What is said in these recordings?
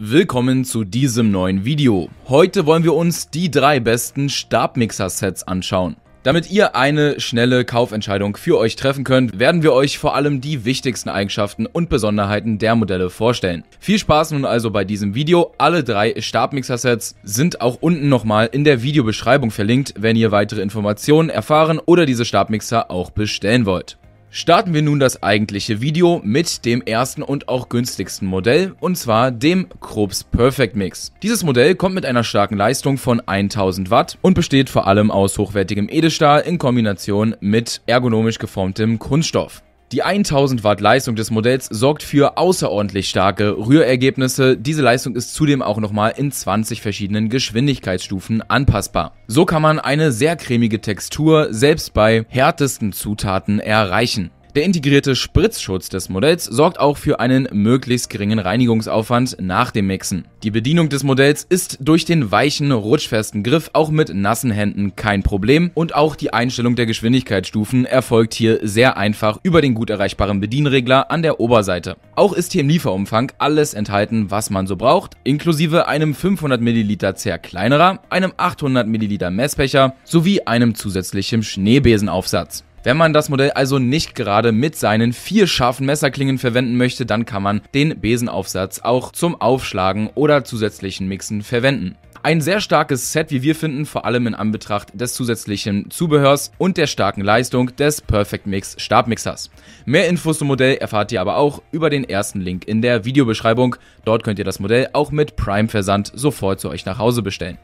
Willkommen zu diesem neuen Video. Heute wollen wir uns die 3 besten Stabmixer-Sets anschauen. Damit ihr eine schnelle Kaufentscheidung für euch treffen könnt, werden wir euch vor allem die wichtigsten Eigenschaften und Besonderheiten der Modelle vorstellen. Viel Spaß nun also bei diesem Video. Alle 3 Stabmixer-Sets sind auch unten nochmal in der Videobeschreibung verlinkt, wenn ihr weitere Informationen erfahren oder diese Stabmixer auch bestellen wollt. Starten wir nun das eigentliche Video mit dem ersten und auch günstigsten Modell, und zwar dem Krups Perfect Mix. Dieses Modell kommt mit einer starken Leistung von 1000 Watt und besteht vor allem aus hochwertigem Edelstahl in Kombination mit ergonomisch geformtem Kunststoff. Die 1000 Watt Leistung des Modells sorgt für außerordentlich starke Rührergebnisse. Diese Leistung ist zudem auch nochmal in 20 verschiedenen Geschwindigkeitsstufen anpassbar. So kann man eine sehr cremige Textur selbst bei härtesten Zutaten erreichen. Der integrierte Spritzschutz des Modells sorgt auch für einen möglichst geringen Reinigungsaufwand nach dem Mixen. Die Bedienung des Modells ist durch den weichen, rutschfesten Griff auch mit nassen Händen kein Problem, und auch die Einstellung der Geschwindigkeitsstufen erfolgt hier sehr einfach über den gut erreichbaren Bedienregler an der Oberseite. Auch ist hier im Lieferumfang alles enthalten, was man so braucht, inklusive einem 500 ml Zerkleinerer, einem 800 ml Messbecher sowie einem zusätzlichen Schneebesenaufsatz. Wenn man das Modell also nicht gerade mit seinen 4 scharfen Messerklingen verwenden möchte, dann kann man den Besenaufsatz auch zum Aufschlagen oder zusätzlichen Mixen verwenden. Ein sehr starkes Set, wie wir finden, vor allem in Anbetracht des zusätzlichen Zubehörs und der starken Leistung des Perfect Mix Stabmixers. Mehr Infos zum Modell erfahrt ihr aber auch über den ersten Link in der Videobeschreibung. Dort könnt ihr das Modell auch mit Prime-Versand sofort zu euch nach Hause bestellen.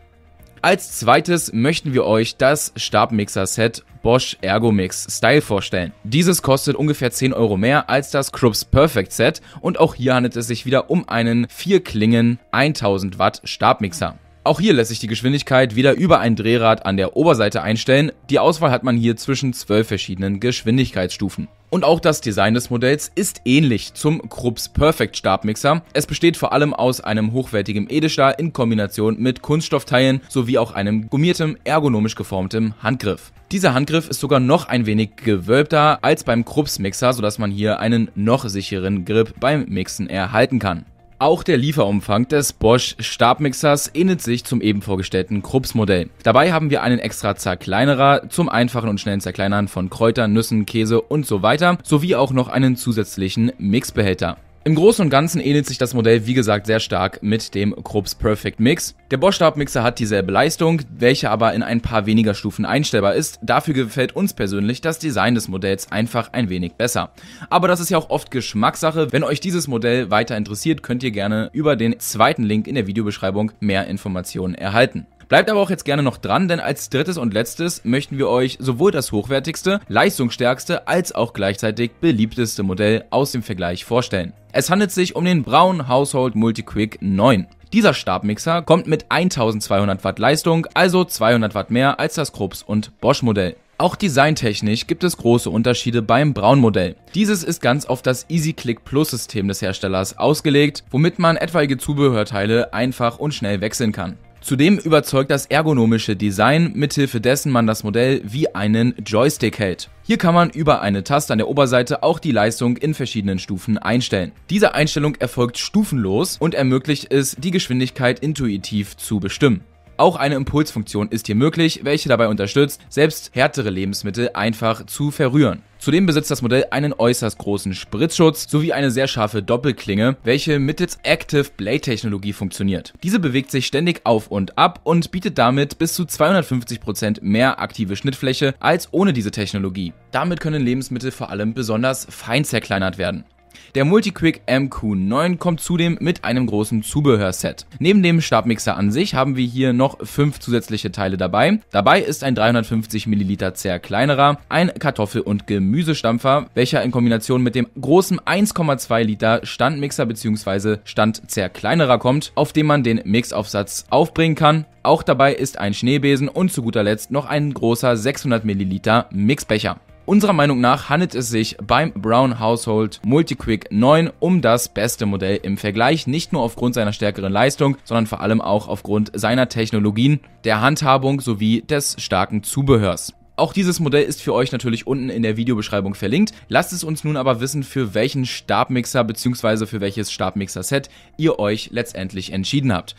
Als zweites möchten wir euch das Stabmixer-Set Bosch Ergomix Style vorstellen. Dieses kostet ungefähr 10 Euro mehr als das Krups Perfect Set, und auch hier handelt es sich wieder um einen 4-Klingen 1000 Watt Stabmixer. Auch hier lässt sich die Geschwindigkeit wieder über ein Drehrad an der Oberseite einstellen. Die Auswahl hat man hier zwischen 12 verschiedenen Geschwindigkeitsstufen. Und auch das Design des Modells ist ähnlich zum Krups Perfect Stabmixer. Es besteht vor allem aus einem hochwertigen Edelstahl in Kombination mit Kunststoffteilen sowie auch einem gummiertem, ergonomisch geformtem Handgriff. Dieser Handgriff ist sogar noch ein wenig gewölbter als beim Krups Mixer, sodass man hier einen noch sicheren Grip beim Mixen erhalten kann. Auch der Lieferumfang des Bosch Stabmixers ähnelt sich zum eben vorgestellten Krups Modell. Dabei haben wir einen extra Zerkleinerer zum einfachen und schnellen Zerkleinern von Kräutern, Nüssen, Käse und so weiter, sowie auch noch einen zusätzlichen Mixbehälter. Im Großen und Ganzen ähnelt sich das Modell, wie gesagt, sehr stark mit dem Krups Perfect Mix. Der Bosch Stabmixer hat dieselbe Leistung, welche aber in ein paar weniger Stufen einstellbar ist. Dafür gefällt uns persönlich das Design des Modells einfach ein wenig besser. Aber das ist ja auch oft Geschmackssache. Wenn euch dieses Modell weiter interessiert, könnt ihr gerne über den zweiten Link in der Videobeschreibung mehr Informationen erhalten. Bleibt aber auch jetzt gerne noch dran, denn als drittes und letztes möchten wir euch sowohl das hochwertigste, leistungsstärkste als auch gleichzeitig beliebteste Modell aus dem Vergleich vorstellen. Es handelt sich um den Braun Household MultiQuick 9. Dieser Stabmixer kommt mit 1200 Watt Leistung, also 200 Watt mehr als das Krups- und Bosch-Modell. Auch designtechnisch gibt es große Unterschiede beim Braun-Modell. Dieses ist ganz auf das EasyClick Plus System des Herstellers ausgelegt, womit man etwaige Zubehörteile einfach und schnell wechseln kann. Zudem überzeugt das ergonomische Design, mithilfe dessen man das Modell wie einen Joystick hält. Hier kann man über eine Taste an der Oberseite auch die Leistung in verschiedenen Stufen einstellen. Diese Einstellung erfolgt stufenlos und ermöglicht es, die Geschwindigkeit intuitiv zu bestimmen. Auch eine Impulsfunktion ist hier möglich, welche dabei unterstützt, selbst härtere Lebensmittel einfach zu verrühren. Zudem besitzt das Modell einen äußerst großen Spritzschutz sowie eine sehr scharfe Doppelklinge, welche mittels Active Blade Technologie funktioniert. Diese bewegt sich ständig auf und ab und bietet damit bis zu 250% mehr aktive Schnittfläche als ohne diese Technologie. Damit können Lebensmittel vor allem besonders fein zerkleinert werden. Der MultiQuick MQ9 kommt zudem mit einem großen Zubehörset. Neben dem Stabmixer an sich haben wir hier noch 5 zusätzliche Teile dabei. Dabei ist ein 350 ml Zerkleinerer, ein Kartoffel- und Gemüsestampfer, welcher in Kombination mit dem großen 1,2 l Standmixer bzw. Standzerkleinerer kommt, auf dem man den Mixaufsatz aufbringen kann. Auch dabei ist ein Schneebesen und zu guter Letzt noch ein großer 600 ml Mixbecher. Unserer Meinung nach handelt es sich beim Braun Household MultiQuick 9 um das beste Modell im Vergleich, nicht nur aufgrund seiner stärkeren Leistung, sondern vor allem auch aufgrund seiner Technologien, der Handhabung sowie des starken Zubehörs. Auch dieses Modell ist für euch natürlich unten in der Videobeschreibung verlinkt. Lasst es uns nun aber wissen, für welchen Stabmixer bzw. für welches Stabmixer-Set ihr euch letztendlich entschieden habt.